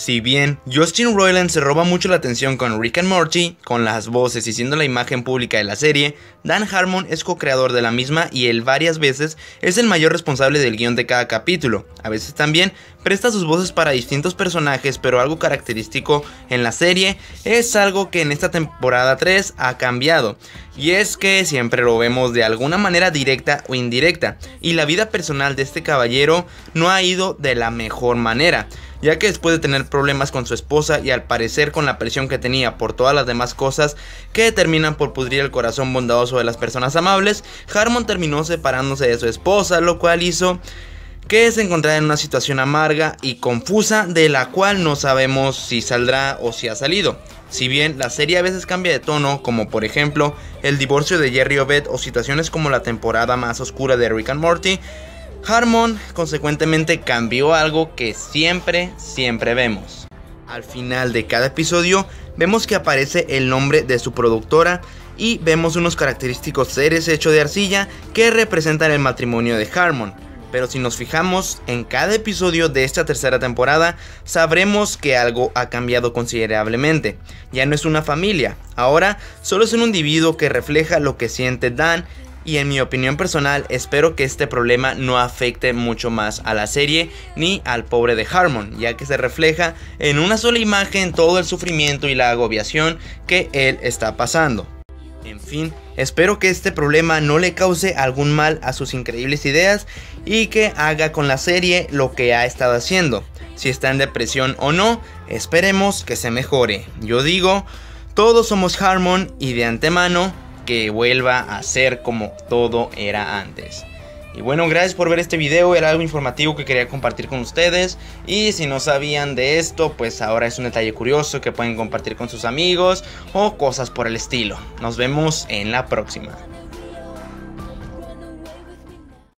Si bien Justin Roiland se roba mucho la atención con Rick and Morty, con las voces y siendo la imagen pública de la serie, Dan Harmon es co-creador de la misma y él varias veces es el mayor responsable del guión de cada capítulo. A veces también presta sus voces para distintos personajes, pero algo característico en la serie es algo que en esta temporada 3 ha cambiado. Y es que siempre lo vemos de alguna manera directa o indirecta, y la vida personal de este caballero no ha ido de la mejor manera, ya que después de tener problemas con su esposa y al parecer con la presión que tenía por todas las demás cosas que terminan por pudrir el corazón bondadoso de las personas amables, Harmon terminó separándose de su esposa, lo cual hizo que se encontraba en una situación amarga y confusa de la cual no sabemos si saldrá o si ha salido. Si bien la serie a veces cambia de tono, como por ejemplo el divorcio de Jerry Ovet o situaciones como la temporada más oscura de Rick and Morty, Harmon consecuentemente cambió algo que siempre vemos. Al final de cada episodio vemos que aparece el nombre de su productora y vemos unos característicos seres hechos de arcilla que representan el matrimonio de Harmon. Pero si nos fijamos en cada episodio de esta tercera temporada, sabremos que algo ha cambiado considerablemente. Ya no es una familia, ahora solo es un individuo que refleja lo que siente Dan. Y en mi opinión personal, espero que este problema no afecte mucho más a la serie ni al pobre de Harmon, ya que se refleja en una sola imagen todo el sufrimiento y la agobiación que él está pasando. En fin, espero que este problema no le cause algún mal a sus increíbles ideas y que haga con la serie lo que ha estado haciendo. Si está en depresión o no, esperemos que se mejore. Yo digo, todos somos Harmon y de antemano, que vuelva a ser como todo era antes. Y bueno, gracias por ver este video, era algo informativo que quería compartir con ustedes. Y si no sabían de esto, pues ahora es un detalle curioso que pueden compartir con sus amigos o cosas por el estilo. Nos vemos en la próxima.